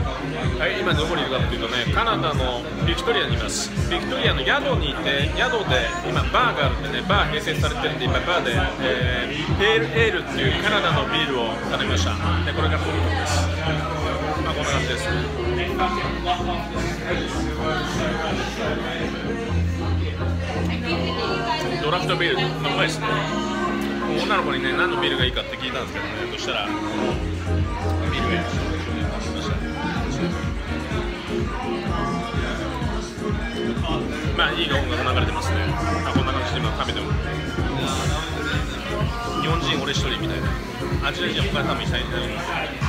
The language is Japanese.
はい、今どこにいるかというとね、カナダのビクトリアにいます。ビクトリアの宿にいて、宿で今バーがあるんでね、バー併設されてるんで、今バーで、ペールエールっていうカナダのビールを頼みました。でこれが本当です。まあ、こんな感じです。ドラフトビールうまいですね。女の子にね、何のビールがいいかって聞いたんですけどね、そしたらビールエール。まあいい音楽流れてますね。こんな感じで今食べても、日本人俺一人みたいな、アジア人他に食べにしたいみたいな。